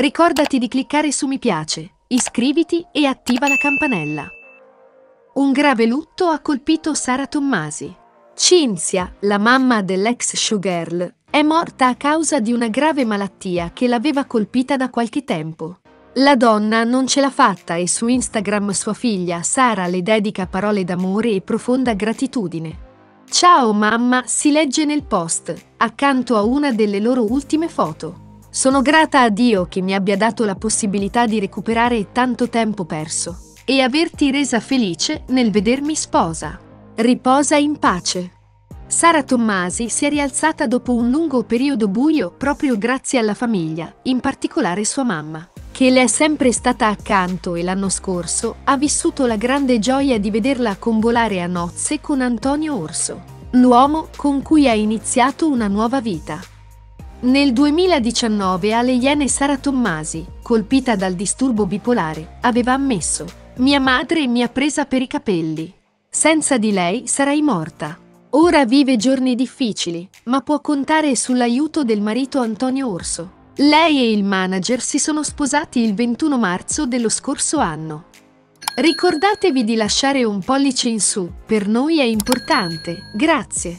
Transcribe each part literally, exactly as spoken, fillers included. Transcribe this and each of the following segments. Ricordati di cliccare su mi piace, iscriviti e attiva la campanella. Un grave lutto ha colpito Sara Tommasi. Cinzia, la mamma dell'ex showgirl, è morta a causa di una grave malattia che l'aveva colpita da qualche tempo. La donna non ce l'ha fatta e su Instagram sua figlia Sara le dedica parole d'amore e profonda gratitudine. "Ciao mamma", si legge nel post, accanto a una delle loro ultime foto. "Sono grata a Dio che mi abbia dato la possibilità di recuperare tanto tempo perso e averti resa felice nel vedermi sposa. Riposa in pace." Sara Tommasi si è rialzata dopo un lungo periodo buio proprio grazie alla famiglia, in particolare sua mamma, che le è sempre stata accanto, e l'anno scorso ha vissuto la grande gioia di vederla convolare a nozze con Antonio Orso, l'uomo con cui ha iniziato una nuova vita. Nel duemiladiciannove a Le Iene Sara Tommasi, colpita dal disturbo bipolare, aveva ammesso: "Mia madre mi ha presa per i capelli. Senza di lei sarei morta." Ora vive giorni difficili, ma può contare sull'aiuto del marito Antonio Orso. Lei e il manager si sono sposati il ventuno marzo dello scorso anno. Ricordatevi di lasciare un pollice in su, per noi è importante, grazie.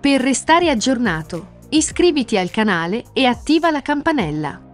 Per restare aggiornato, iscriviti al canale e attiva la campanella.